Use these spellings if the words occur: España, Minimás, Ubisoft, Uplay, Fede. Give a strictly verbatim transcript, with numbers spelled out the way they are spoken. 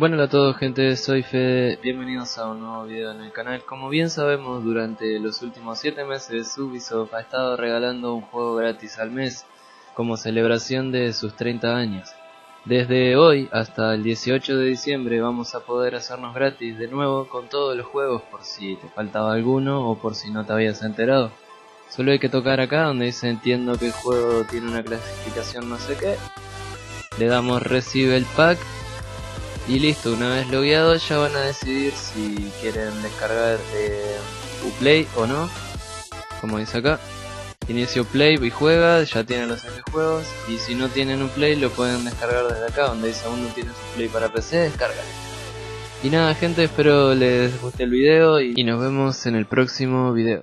Bueno, a todos gente, soy Fede, bienvenidos a un nuevo video en el canal. Como bien sabemos, durante los últimos siete meses Ubisoft ha estado regalando un juego gratis al mes como celebración de sus treinta años. Desde hoy hasta el dieciocho de diciembre vamos a poder hacernos gratis de nuevo con todos los juegos, por si te faltaba alguno o por si no te habías enterado. Solo hay que tocar acá donde dice entiendo que el juego tiene una clasificación no sé qué. Le damos recibe el pack y listo, una vez logueado ya van a decidir si quieren descargar eh, Uplay o no, como dice acá. Inicio Play y juega, ya tienen los juegos, y si no tienen un Play lo pueden descargar desde acá, donde dice aún no tienes un Play para P C, descárgalo. Y nada gente, espero les guste el video y nos vemos en el próximo video.